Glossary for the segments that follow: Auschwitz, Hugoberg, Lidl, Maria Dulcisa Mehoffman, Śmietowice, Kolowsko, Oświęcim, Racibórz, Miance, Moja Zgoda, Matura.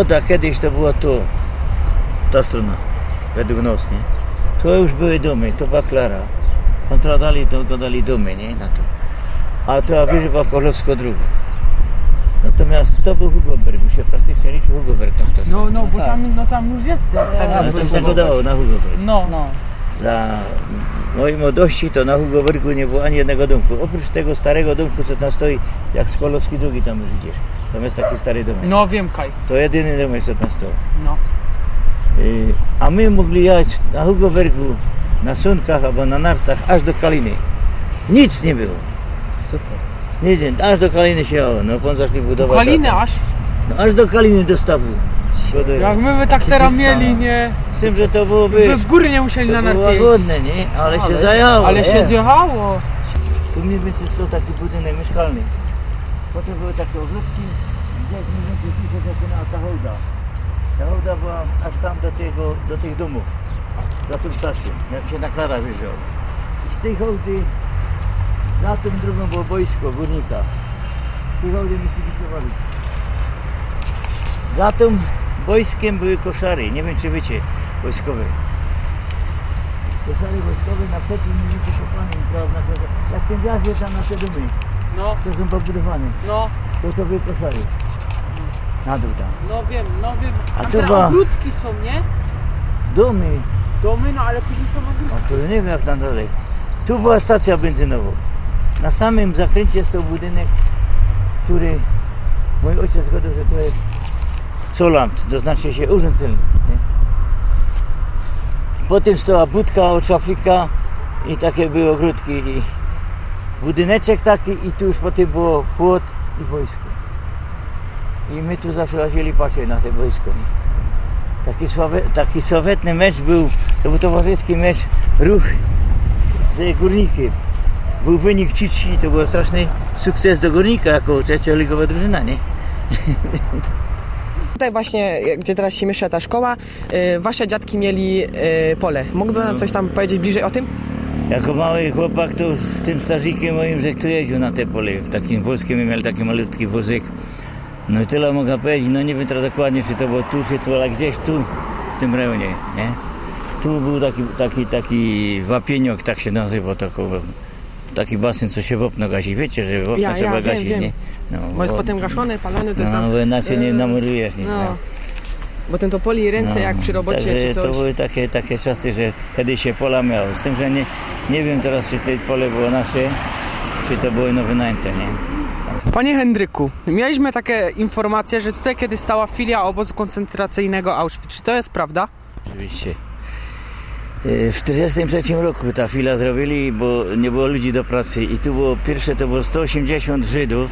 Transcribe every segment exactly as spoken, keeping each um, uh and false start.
Zgoda kiedyś to była tu, ta strona, według nas, nie? To już były domy, to była Klara. Tam tradali, tam gadali domy, nie? Na to. A to wyżej była Kolowsko druga. Natomiast to był Hugoberg, już się praktycznie liczył Hugoberg tam wtedy. No, no, bo tak. Tam, no, tam już jest. Tak, tak, no, to się podało na Hugoberg. No, no. Za mojej młodości to na Hugobergu nie było ani jednego domku. Oprócz tego starego domku, co tam stoi, jak z Kolowski drugi tam już widzisz. Tam jest taki stary domek. No, wiem, Kaj. To jedyny domek, co tam stoi. No. I, a my mogli jechać na Hugobergu, na sunkach albo na nartach, aż do Kaliny. Nic nie było. Super. Nie, nie, aż do Kaliny się o, no pan zaczęli budować. Do Kaliny aż? No, aż do Kaliny do stawu. Jak my by tak teraz mieli, nie? Z tym, że to byłoby... By w góry nie musieli na narty jeździć. Łagodne, nie? Ale, ale się zajało. Ale nie? się zjechało. Tu mniej więcej stał taki budynek mieszkalny. Potem były takie ogródki, gdzie w mniej się zaczynała ta hołda. Ta hołda była aż tam do, tego, do tych domów, za tą stacją, jak się na Klara wyjeżdżało. Z tej hołdy na tym drugą było boisko górnika. Tych hołdy mistyfikowali. Za tym boiskiem były koszary, nie wiem czy wiecie, wojskowe. Koszary wojskowe na pewno nie wykopane, jak ten gaz jest tam na te domy, no. To są pobudowane, no. To to były koszary. Na dół tam. No wiem, no wiem. A to była... ogródki są, nie? Domy. Domy, no ale później są ogródki. A to nie wiem jak tam dalej. Tu była stacja benzynowa. Na samym zakręcie stał budynek, który mój ojciec zgodził, że to jest Colant, to znaczy się urząd celny. Potem stała budka od szaflika i takie były ogródki i budyneczek taki i tu już potem było płot i boisko. I my tu zawsze lasieli pasie na te boisko. Taki, słabe, taki sławetny mecz był, to był towarzyski mecz, ruch z górnikiem. Był wynik trzy trzy, to był straszny sukces do górnika jako trzecioligowa drużyna, nie? Tutaj właśnie, gdzie teraz się mieszka ta szkoła, y, wasze dziadki mieli y, pole. Mógłby nam coś tam powiedzieć bliżej o tym? Jako mały chłopak to z tym starzykiem moim, że kto jeździł na te pole. W takim polskim miał taki malutki wozyk. No i tyle mogę powiedzieć, no nie wiem teraz dokładnie, czy to było tu, czy tu, ale gdzieś tu, w tym rejonie, nie? Tu był taki, taki, taki wapieniok, tak się nazywa, taką, taki basen, co się wopno gasi. Wiecie, że wopno ja, trzeba ja, gasić, wiem, nie? No, bo, bo jest potem gaszony, palony, to jest tam... No, bo inaczej nie namurujesz nic. No. No. Bo ten to poli ręce no, jak przy robocie czy coś. To były takie, takie czasy, że wtedy się pola miało. Z tym, że nie, nie wiem teraz, czy to pole było nasze, czy to było nowe najęte, nie? Panie Henryku, mieliśmy takie informacje, że tutaj kiedyś stała filia obozu koncentracyjnego Auschwitz. Czy to jest prawda? Oczywiście. W tysiąc dziewięćset czterdziestym trzecim roku ta fila zrobili, bo nie było ludzi do pracy i tu było pierwsze, to było sto osiemdziesiąt Żydów.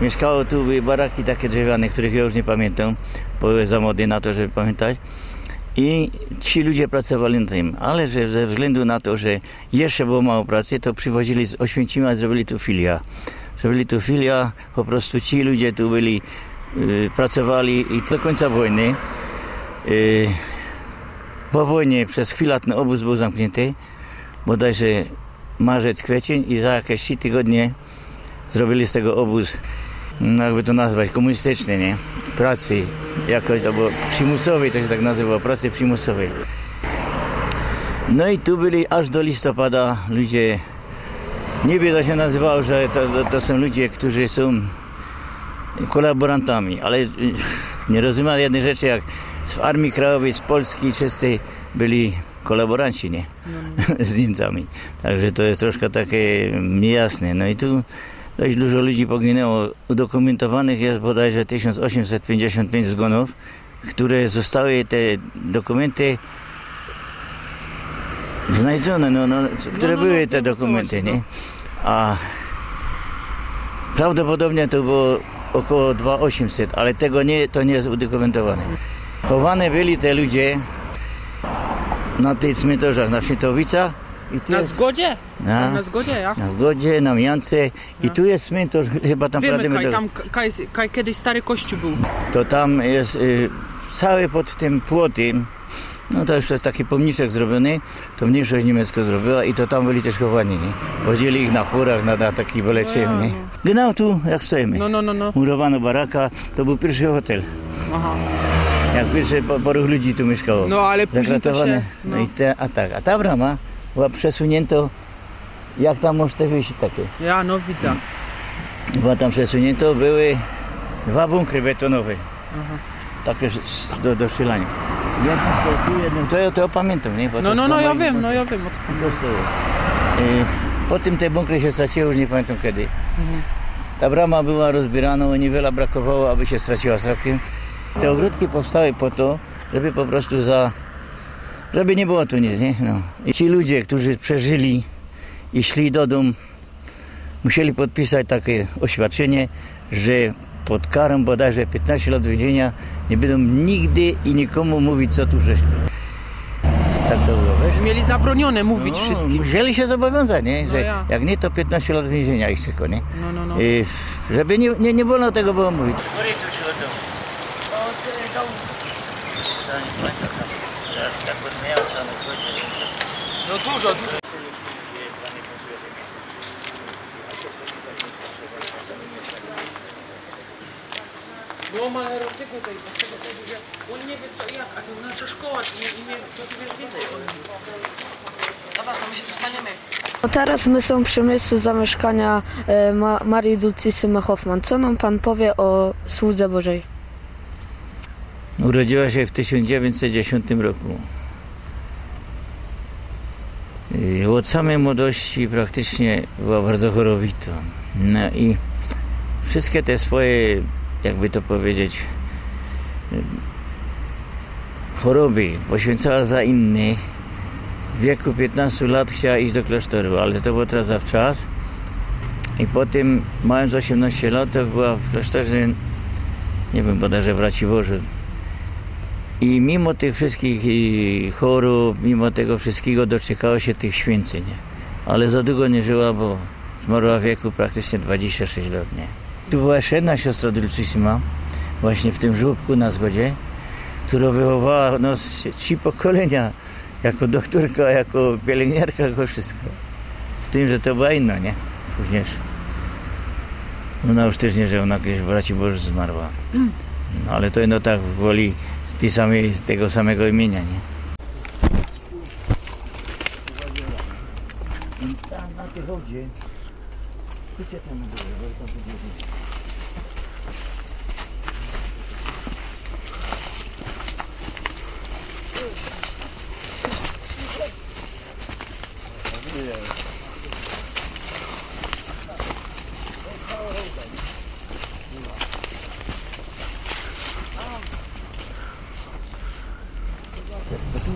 Mieszkało tu, były baraki takie drzewiane, których ja już nie pamiętam, bo byłem za młody na to, żeby pamiętać. I ci ludzie pracowali na tym, ale że ze względu na to, że jeszcze było mało pracy, to przywozili z Oświęcima, zrobili tu filia. Zrobili tu filia, po prostu ci ludzie tu byli, yy, pracowali i do końca wojny. Yy, Po wojnie przez chwilę ten obóz był zamknięty, bodajże marzec, kwiecień i za jakieś trzy tygodnie zrobili z tego obóz, no jakby to nazwać, komunistyczny, nie? Pracy, jakoś to było przymusowej, to się tak nazywało, pracy przymusowej. No i tu byli aż do listopada ludzie, niby to się nazywało, że to, to są ludzie, którzy są kolaborantami, ale nie rozumiałem jednej rzeczy, jak w Armii Krajowej z Polski czystej byli kolaboranci, nie? No. Z Niemcami. Także to jest troszkę takie niejasne. No i tu dość dużo ludzi poginęło. Udokumentowanych jest bodajże tysiąc osiemset pięćdziesiąt pięć zgonów, które zostały te dokumenty znajdzione, no, no, które no, no, były te dokumenty, nie? A prawdopodobnie to było około dwa tysiące osiemset, ale tego nie, to nie jest udokumentowane. Chowane byli te ludzie na tych cmentarzach, na Śmietowicach. I tu na jest... Zgodzie? Na, na Zgodzie, ja? Na Zgodzie, na Miance. I ja. Tu jest cmentarz, chyba tam... Wiemy, Kaj, do... tam kaj, kaj, kiedyś stary kościół był. To tam jest y, cały pod tym płotem, no to już jest taki pomniczek zrobiony, to mniejszość niemiecka zrobiła i to tam byli też chowani. Wodzili ich na chórach, na, na takich wyleczeniach. Gnał tu, jak stoimy. No, no, no, no. Murowano baraka, to był pierwszy hotel. Aha. Jak pierwszy poruch ludzi tu mieszkało. No ale później to się, no. No i te, a tak, a ta brama była przesunięta, jak tam może te wyjść takie. Ja no widzę. Była tam przesunięto, były dwa bunkry betonowe. Aha. Takie do, do strzelania. Ja to, to, to pamiętam, nie? Bo no, no, no ja wiem, bunkry. No ja wiem, o co e, po tym te bunkry się straciły, już nie pamiętam kiedy. Mhm. Ta brama była rozbierana, niewiele brakowało, aby się straciła całkiem. Te ogródki powstały po to, żeby po prostu za... żeby nie było tu nic, nie? No. I ci ludzie, którzy przeżyli i szli do domu, musieli podpisać takie oświadczenie, że pod karą bodajże piętnaście lat więzienia nie będą nigdy i nikomu mówić, co tu żeśmy. Tak to było, wiesz? Mieli zabronione mówić no, wszystkim. Musieli się zobowiązać, nie? Że no ja. Jak nie, to piętnaście lat więzienia ich tylko, nie? No, no, no. I żeby nie, nie, nie wolno tego było mówić. No dużo, dużo. No ma erotyku tej, dlatego że on nie wie co jak, a to nasza szkoła nie wie co tu wiesz więcej o nim. Dobra, to my się dostaniemy. No teraz my są przy miejscu zamieszkania e, Ma Marii Dulcisy Mehoffman. Co nam pan powie o Słudze Bożej? Urodziła się w tysiąc dziewięćset dziesiątym roku. I od samej młodości praktycznie była bardzo chorowita. No i wszystkie te swoje, jakby to powiedzieć, choroby poświęcała za innych. W wieku piętnastu lat chciała iść do klasztoru, ale to było teraz za wczas. I potem, mając osiemnaście lat, to była w klasztorze, nie wiem, bodajże w Raciborzu. I mimo tych wszystkich chorób, mimo tego wszystkiego doczekała się tych święceń. Ale za długo nie żyła, bo zmarła w wieku praktycznie dwudziestu sześciu lat. Nie? Tu była jeszcze jedna siostra Dulcisima, właśnie w tym żłobku na Zgodzie, która wychowała nas trzy pokolenia, jako doktorka, jako pielęgniarka, jako wszystko. Z tym, że to była inna, nie? Później ona już też nie żyła, ona gdzieś w Braci Boży zmarła. No, ale to jedno tak woli tej samej, tego samego imienia, nie? Tam na tej chodzie. Gdzie tam było?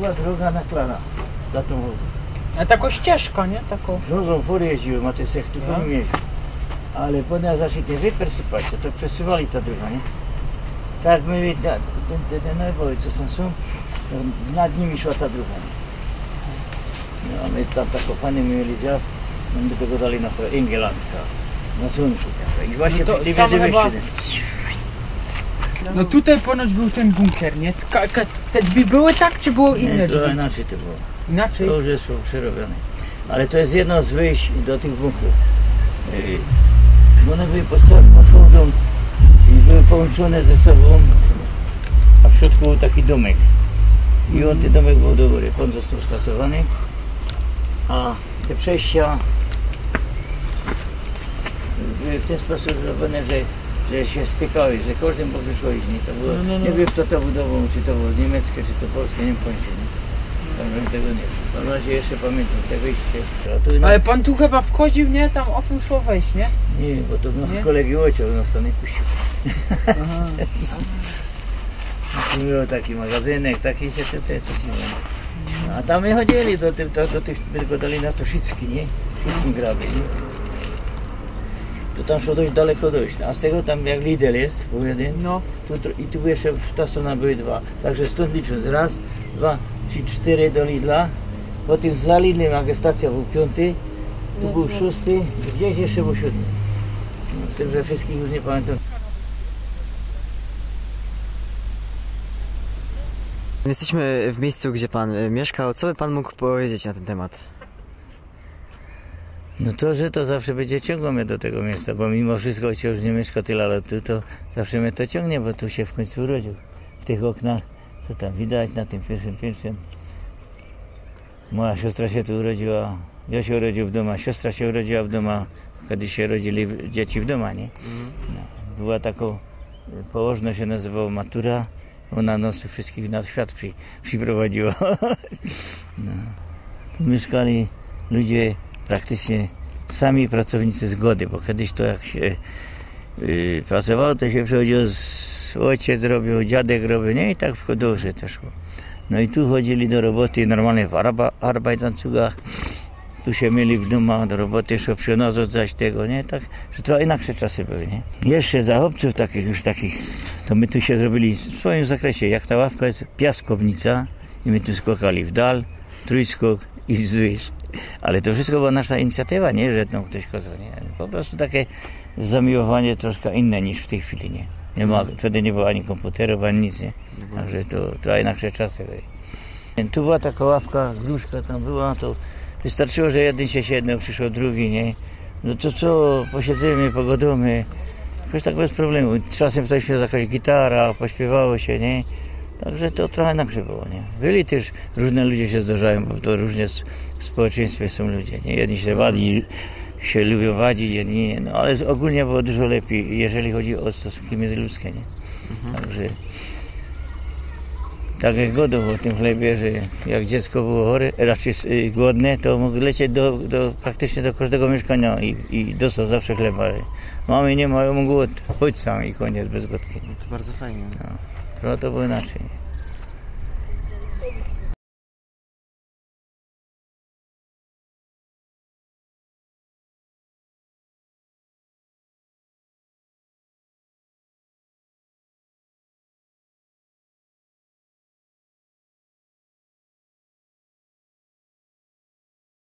Była droga na Klara, za tą wodą. A taką ścieżką, nie? Taką. Żoną fory jeździłem, a ty se tylko no. Mieli. Ale potem zaczęli te wypersypać, to, to przesuwali ta droga, nie? Tak my, te, te, te nerwowe, co są, są, nad nimi szła ta droga. No, a my tam tak kopany mieli dział, my do tego dali na Engeland, na słonku. I właśnie no to, po tej wiedzy chyba... No tutaj ponoć był ten bunkier, nie? Ka ka te drzwi były tak, czy było inne nie, drzwi? Inaczej to było. Inaczej? To już jest przerobione. Ale to jest jedno z wyjść do tych bunkrów. Yy, one były pod wodą i były połączone ze sobą, a w środku był taki domek. I on, ten domek był do góry. On został skasowany, a te przejścia były w ten sposób zrobione, że że się stykały, że każdy mógł wyszło iść, nie? To było, no, no, no. Nie wiem kto to budował, czy to było niemieckie, czy to polskie, nie wiem kończy, nie? Pan tego nie wiem. Na razie jeszcze pamiętam te wyjście. Na... Ale pan tu chyba wchodził, nie? Tam ofem szło wejść, nie? Nie, bo to no, kolegi ojciec nas to nie puścił. Aha. Aha. Było taki magazynek, taki się te, te, coś nie wiem. A tam my chodzili do, do, do, do tych, tylko dali na Toszycki, nie? Wszystkim grabi, nie? To tam szło dość daleko dojść, a z tego tam jak Lidl jest, był jeden, no. tu, i tu jeszcze w ta strona były dwa, także stąd licząc, raz, dwa, trzy, cztery do Lidla, potem za Lidlem, jak stacja był piąty, tu no, był no. szósty, gdzieś jeszcze był siódmy, no, z tym, że wszystkich już nie pamiętam. Jesteśmy w miejscu, gdzie pan mieszkał, co by pan mógł powiedzieć na ten temat? No to, że to zawsze będzie ciągło mnie do tego miasta, bo mimo wszystko, choć już nie mieszka tyle lat tu, to zawsze mnie to ciągnie, bo tu się w końcu urodził. w tych oknach, co tam widać na tym pierwszym piętrze. Moja siostra się tu urodziła, ja się urodził w domu, siostra się urodziła w domu, kiedy się rodzili dzieci w domu, nie? No, była taką położną, się nazywała Matura, ona nas wszystkich na świat przy, przyprowadziła. No. Tu mieszkali ludzie praktycznie sami pracownicy Zgody, bo kiedyś to jak się yy, pracowało, to się przychodziło z ojciec robił, dziadek robił, nie? I tak w Kodorze też było. No i tu chodzili do roboty normalnie w Arbeitenzugach, tu się mieli w dumach do roboty, szło przynoszą coś tego, nie? Tak, że trochę inaczej czasy były, nie? Jeszcze zachowców takich już takich, to my tu się zrobili w swoim zakresie, jak ta ławka jest piaskownica i my tu skokali w dal, trójskok i zwyż. Ale to wszystko była nasza inicjatywa, nie? Że tam ktoś kozał, nie? Po prostu takie zamiłowanie troszkę inne niż w tej chwili, nie? Nie ma, wtedy nie było ani komputerów, ani nic, nie? Także to trochę inaczej czasy były. Tu była taka ławka, gruszka tam była, to wystarczyło, że jeden się siedmiu, przyszło drugi, nie? No to co, posiedzimy, pogodzimy, jakoś tak bez problemu. Czasem ktoś miał jakaś gitara, pośpiewało się, nie? Także to trochę inaczej było, nie? Byli też, różne ludzie się zdarzają, bo to różnie w społeczeństwie są ludzie, nie? Jedni się wadzi, się lubią wadzić, jedni nie, no ale ogólnie było dużo lepiej, jeżeli chodzi o stosunki międzyludzkie, nie? Mhm. Także, tak jak godów o tym chlebie, że jak dziecko było chore, raczej głodne, to mógł lecieć do, do, praktycznie do każdego mieszkania i, i dostał zawsze chleba. Mamy nie mają, mógł, chodź sam i koniec, bez gotki. No to bardzo fajnie. No, no to było inaczej.